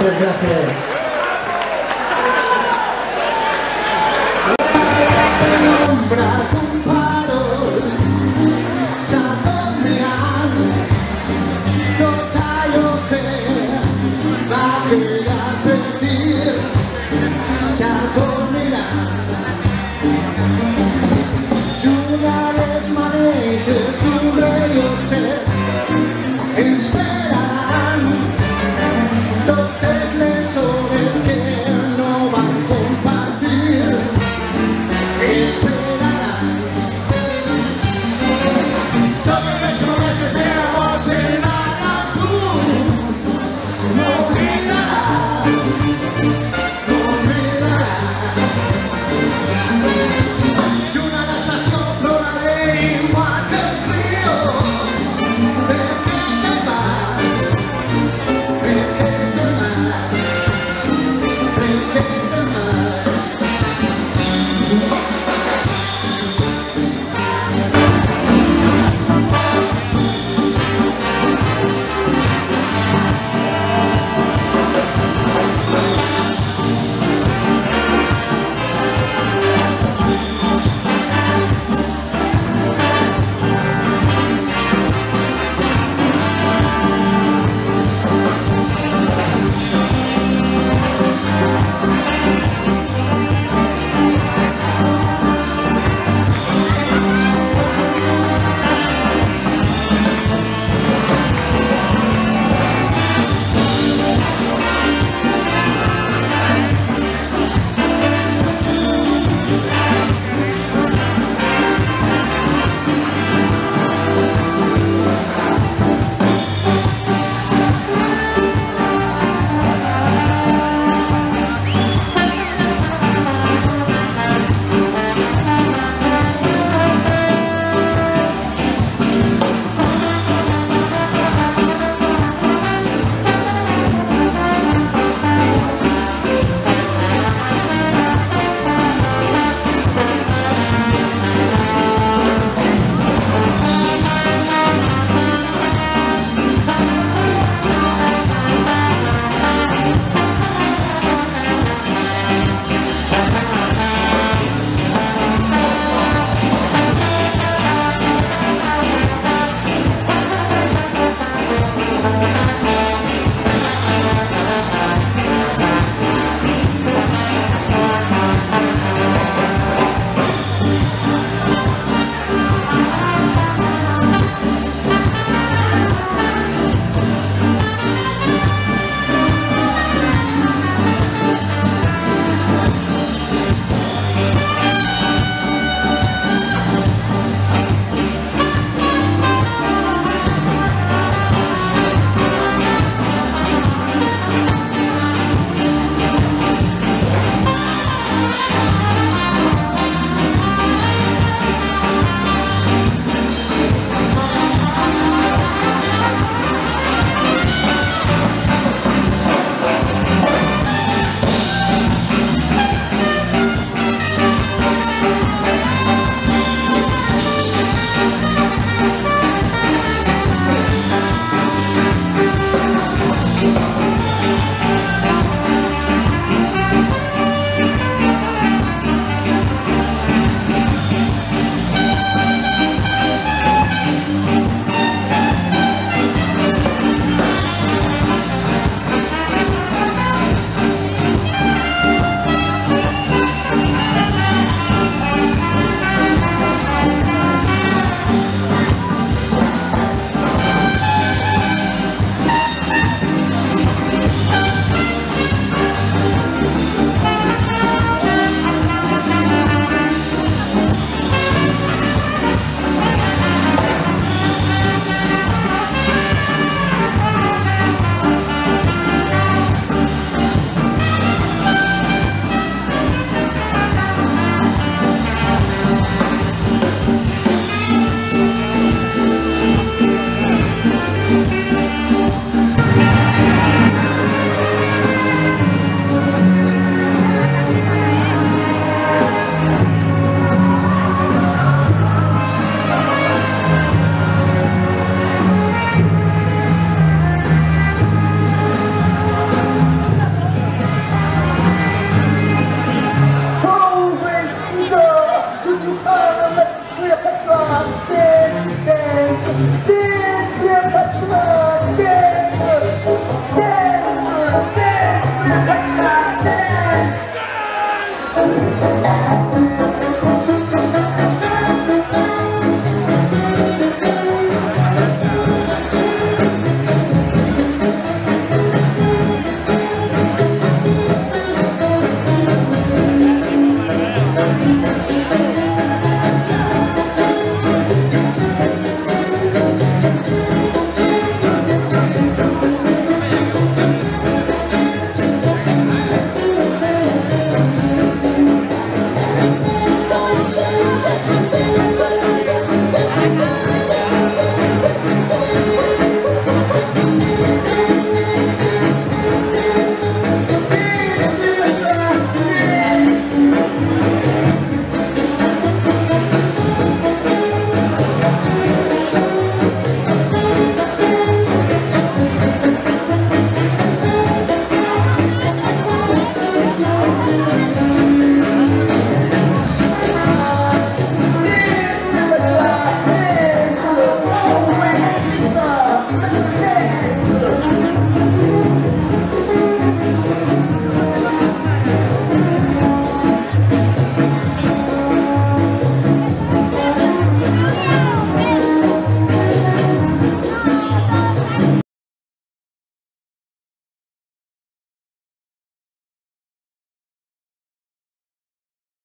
Muchas gracias. No olvidarás